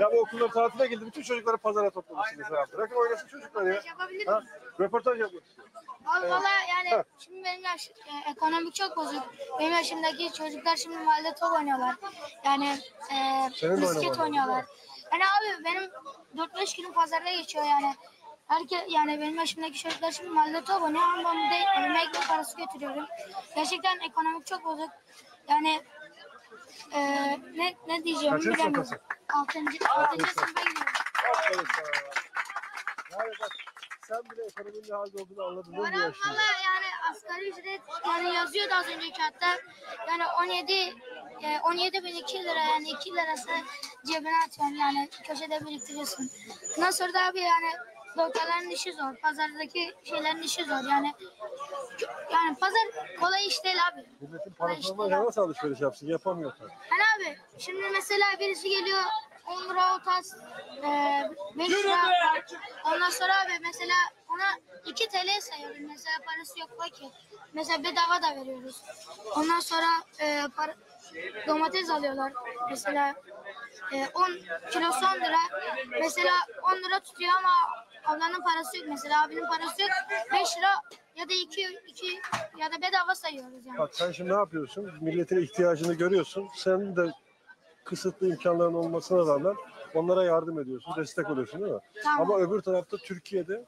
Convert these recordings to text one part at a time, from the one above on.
Ya bu okullar tatile geldi. Bütün çocukları pazara toplamışsınız. Bırakın oynasın çocukları ya. Yapabilir miyiz? Röportaj yapalım. Abi valla yani şimdi benim yaş, ekonomik çok bozuk. Benim yaşımdaki çocuklar şimdi mahallede top oynuyorlar. Yani misket oynuyorlar. Yani abi benim 4-5 günüm pazarda geçiyor yani. Herkes, yani benim yaşımdaki çocuklar şimdi mahallede top oynuyor ama ben de elime ekmek parası götürüyorum. Gerçekten ekonomik çok bozuk. Yani ne diyeceğimi bilemiyorum. 6. sınıfa gidiyorum. Sen bile ekonominin ne halde olduğunu anladın. Ben valla yani asgari ücret yani yazıyordu az önceki hatta. Yani 17.002 lira yani 2 lirası cebine atıyorsun yani köşede biriktiriyorsun. Ondan sonra da abi yani doktorların işi zor, pazardaki şeylerin işi zor yani pazar kolay iş değil abi. Milletin parasından nasıl alışveriş yapsın, yapamıyor tabii. Hani abi şimdi mesela birisi geliyor 10 lira o tas, 5 lira var. Ondan sonra abi mesela ona 2 TL sayıyoruz. Mesela parası yok ki. Mesela bedava da veriyoruz. Ondan sonra domates alıyorlar. Mesela 10 kilosu 10 lira. Mesela 10 lira tutuyor ama ablanın parası yok. Mesela abinin parası yok. 5 lira ya da 2 ya da bedava sayıyoruz yani. Bak sen şimdi ne yapıyorsun? Milletin ihtiyacını görüyorsun. Sen de kısıtlı imkanların olmasına rağmen onlara yardım ediyorsun, destek oluyorsun değil mi? Tamam. Ama öbür tarafta Türkiye'de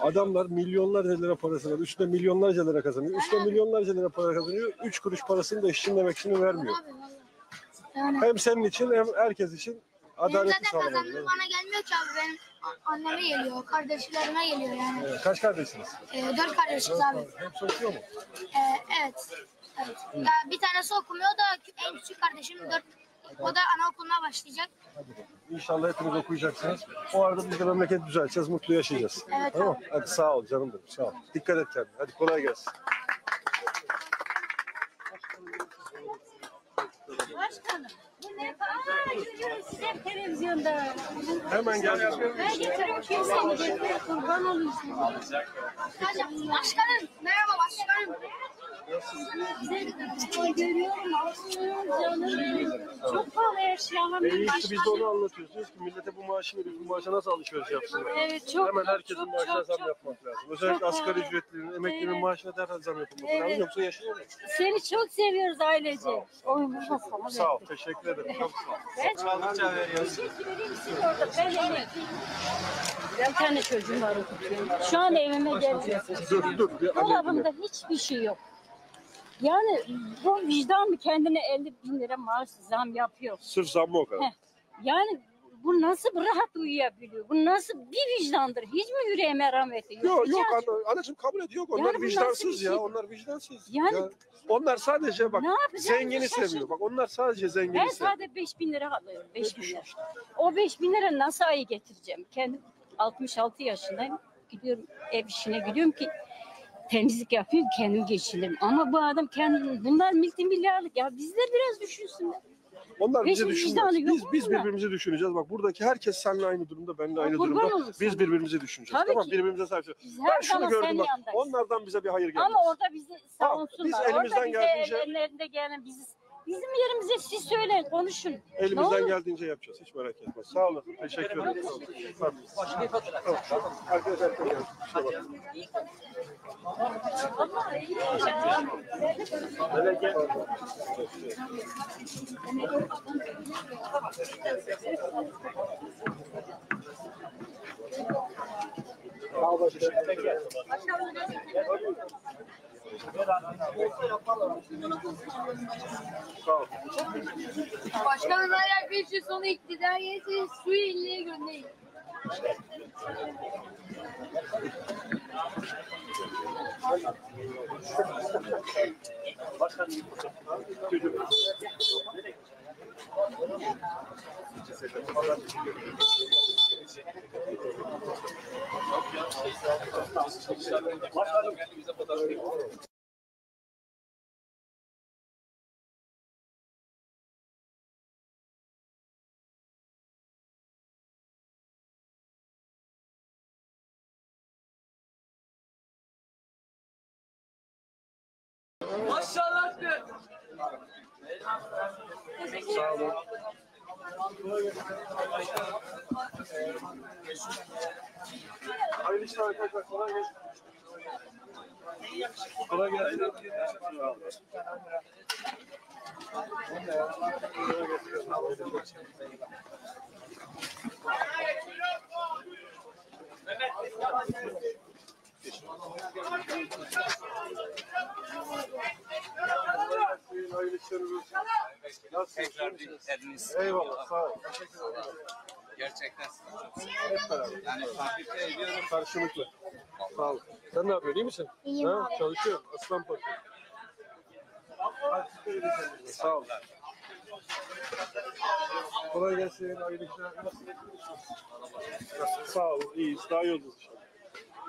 adamlar milyonlarca lira parası var. 3'te milyonlarca lira kazanıyor. 3'te milyonlarca lira para kazanıyor. 3 kuruş parasını da işçilemek için vermiyor. Yani. Hem senin için hem herkes için adaleti sağlamıyor. Benim zaten kazandığım bana gelmiyor ki abi. Benim anneme geliyor, kardeşlerime geliyor yani. Evet. Kaç kardeşsiniz? 4 kardeşiz abi. Hepsi okuyor mu? Evet. Ya bir tanesi okumuyor da en küçük kardeşim 4. O da anaokuluna başlayacak. İnşallah hepiniz okuyacaksınız. O arada biz de memleketi düzelteceğiz, mutlu yaşayacağız. Evet, tamam. Hadi sağ ol canım benim, sağ ol. Dikkat et kendine. Hadi kolay gelsin. Başkanım. Bu ne? Aa, görüyoruz siz hep televizyonda. Hemen gel. Ben getiriyorum kimseyi getiriyor. Kurban oluyorsunuz. Başkanım. Merhaba başkanım. Çok pahalı her şey alamıyor. En iyisi biz de onu anlatıyorsunuz ki millete bu maaşı veriyoruz. Bu maaşa nasıl alışveriş yapsınlar? Evet, çok, hemen herkesin maaşına zam yapmak lazım. Özellikle asgari ücretlilerin, emeklilerin maaşına derhal zam yapılması lazım. Yoksa yaşayamayız. Seni çok seviyoruz ailece. Sağ ol. Teşekkür ederim. Çok sağ ol. Ben çaldıkça veriyoruz. Teşekkür ederim siz orada. Ben emekliyim. Bir tane çocuğum var okutuyorum. Şu an evime gelmiyor. Dur. Dolabımda hiçbir şey yok. Yani bu vicdan mı kendine 50.000 lira maaş zam yapıyor? Sırf zam mı o kadar? Yani bu nasıl rahat uyuyabiliyor? Bu nasıl bir vicdandır? Hiç mi yüreğe merhameti yok? Yok anacığım kabul ediyor. Yok, onlar yani vicdansız ya. Şey? Onlar vicdansız. Yani onlar sadece bak zengini seviyor. Bak onlar sadece zengini seviyor. Ben sadece 5.000 lira alıyorum. 5.000 lira. O 5.000 lira nasıl ayı getireceğim? Kendim 66 yaşındayım. Gidiyorum ev işine gidiyorum ki temizlik yapayım, kendim geçinelim. Ama bu adam bunlar milyarlık ya. Bizler biraz düşünsünler. Onlar bizi düşünmez. Biz birbirimizi düşüneceğiz. Bak buradaki herkes seninle aynı durumda, benimle aynı durumda. Biz birbirimizi düşüneceğiz. Tabii tamam ki. Birbirimize sahip çıkacağız. Ben şunu gördüm bak. Onlardan bize bir hayır gelmez. Ama orada bizi savunsunlar. Biz elimizden geldiğince ellerinde gelen bizim yerimize siz söyleyin, konuşun. Elimizden geldiğince yapacağız. Hiç merak etme. Sağ olun. Teşekkür ederim. Arkadaşlar. Başkanım her bir sonu iktidar gelsin, suyu illiğe gönderin. Başkanım maşallah. Sağ olun. Hayırlı işler arkadaşlar. Kolay gelsin. Kolay gelsin. Tekrar bir eliniz. Eyvallah, sağ olun. Teşekkür ederim. Gerçekten siz hep beraber. Yani takipte ediyorum karşılıklı. Sağ olun. Sen ne yapıyorsun, iyi misin? İyiyim. Ha, çalışıyorum. Aslan parçası. Sağ olun. Kolay gelsin. Hayırlı işler. Sağ olun. İyiyiz. Daha iyi olduk inşallah.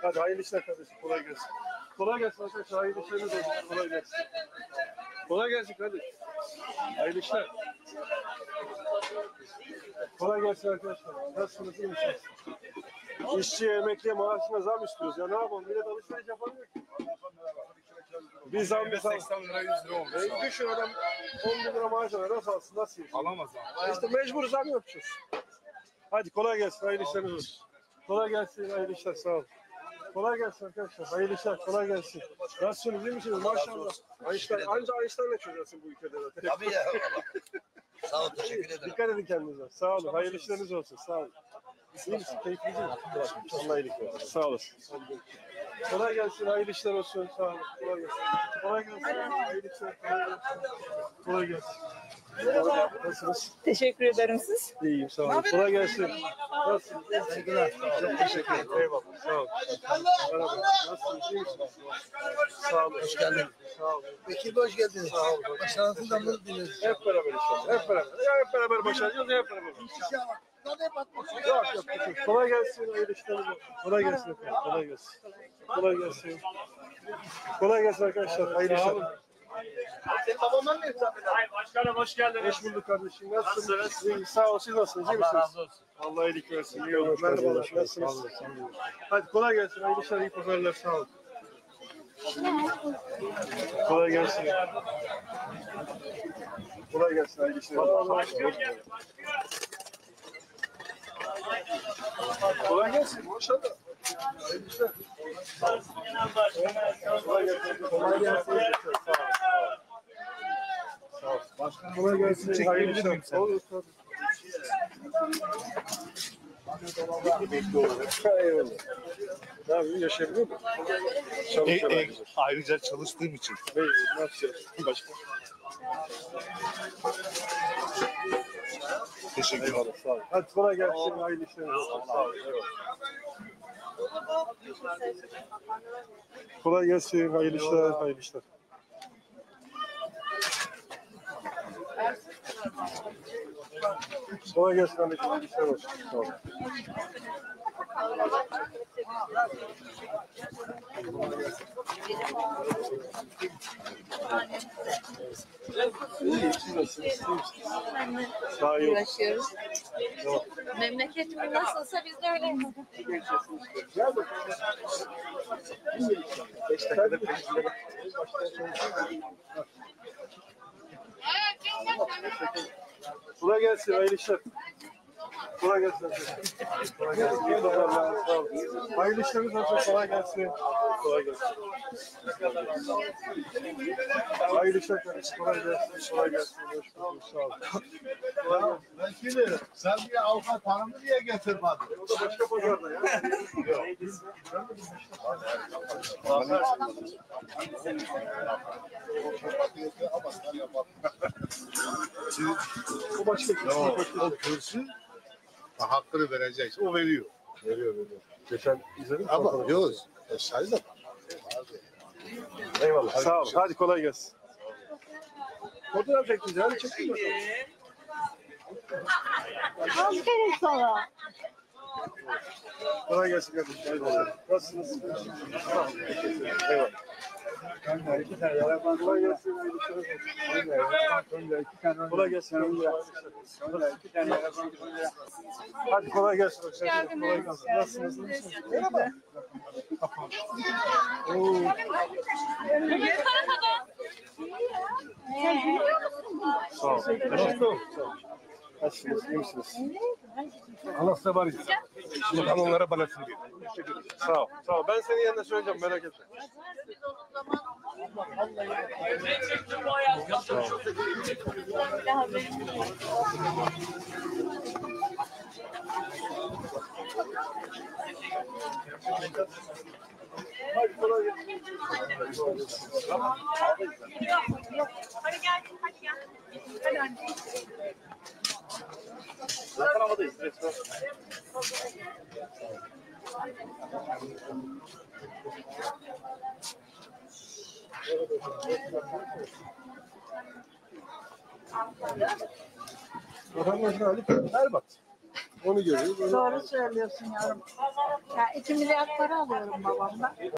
Hadi hayırlı işler kardeşim. Kolay gelsin. Kolay gelsin arkadaşlar. Hayırlı işleriniz olsun. Kolay gelsin. Kolay gelsin kardeşim. Hayırlı işler. Kolay gelsin arkadaşlar. Nasılsınız? İyi misiniz? İşçi, emekliye maaşına zam istiyoruz. Ya ne yapalım? Millet alışveriş yapamıyor ki. Bir zam bir 80 lira 100 lira olmuş. Düşün adam 10 lira maaş alıyor. Nasıl alsın? Nasıl yesin? Alamaz abi. İşte mecbur zam yapacağız. Hadi kolay gelsin. Hayırlı işleriniz olsun. Kolay gelsin. Hayırlı işler. Sağ olun. Kolay gelsin arkadaşlar. Hayırlı işler. Kolay gelsin. Nasılsınız? İyi misiniz? Maşallah. Einstein, ancak Einstein'la çözersin bu ülkede zaten. Tabii ya. Sağ olun. Teşekkür ederim. Dikkat edin kendinize. Sağ olun. Hayırlı işleriniz olsun. Sağ olun. İyi misin? Keyifliyiz mi? Allah iyilik versin. Sağ olasın. Kolay gelsin. Hayırlı işler olsun. Sağ olun. Kolay gelsin. Kolay gelsin. Hayırlı işler. Kolay gelsin. Merhaba. Nasılsınız? Teşekkür ederim siz. İyiyim. Sağ olun. Kolay gelsin. Nasılsınız? Teşekkürler. Çok teşekkür ederim. Eyvallah. Sağ olun. Merhaba. Nasılsınız? İyi misiniz? Sağ olun. Hoş geldiniz. Sağ olun. Bekir hoş geldiniz. Sağ olun. Başarısız da bunu dinleriz. Hep beraber inşallah. Hep beraber. Hep beraber başarıyoruz. Hep beraber. İnşallah. Kolay gelsin. Kolay gelsin. Kolay gelsin. Kolay gelsin. Kolay gelsin arkadaşlar. Hayırlı işler. Sen babamdan mı hesap ediyorsun? Hayır başkanım hoş geldiniz. Hoş bulduk kardeşim. Nasılsınız? Sağ olun. Siz nasılsınız? İyi misiniz? Allah razı olsun. Allah iyilik versin. İyi olun. Merhabalar. Nasılsınız? Hadi kolay gelsin. Hayırlı işler. İyi pazarlar. Sağ olun. Kolay gelsin. Kolay gelsin. Hayırlı işler. Başlıyor. Kolay gelsin. Maşallah. Hayırlı işler. Kolay gelsin. Kolay gelsin. Sağ ol. Başkanım kolay gelsin. Hayırlı işler. Sağ ol. Ne yapayım? Yaşayabiliyor muyum? Ayrıca çalıştığım için. Ne yapacağız? Başka. Teşekkür ederim. Sağ olun. Hadi kolay gelsin. Hayırlı işler. Sağ olun. Kolay gelsin. Hayırlı işler. Hayırlı işler. Kolay gelsin. Hayırlı işler olsun. Sağ olun. Uğraşıyoruz. Memleketimiz nasılsa biz de öyle. Kolay gelsin, hayırlı işler. Kolay gelsin. Kolay gelsin. Hayırlı işleriniz olsun. Kolay gelsin. Kolay gelsin. Hayırlı işler. Kolay gelsin. Kolay gelsin. Sağ olun. Vekili, sen bir avukat hanımı niye getirmedin? O da başka pazarda ya. Bu başka bir kürsü. Hakkını vereceksin. O veriyor. Veriyor. Geçen izledim. Ama yok. Sayı da var. Eyvallah. Hadi sağ ol. Hadi kolay gelsin. Fotoğraf çekeceğiz. Hadi çekeyim bakalım. Aferin sana. Kolay gelsin kardeşim. Nasılsınız? Eyvallah. Kolay gelsin. Kolay gelsin. Kolay gelsin. Hadi kolay gelsin. Nasılsınız? Merhaba. Sağ ol. Teşekkür ederim. Nasılsınız? İyi misiniz? Allah size var ya. Bakan onlara balasını verin. Sağ ol. Sağ ol. Ben senin yanında söyleyeceğim. Merak etme. Hadi gel. Hadi gel. Hadi anne. Zaten havadayız. Vatandaşın hali berbat. Onu görüyoruz. Doğru söylüyorsun yavrum. Ya 2 milyar para alıyorum babamdan.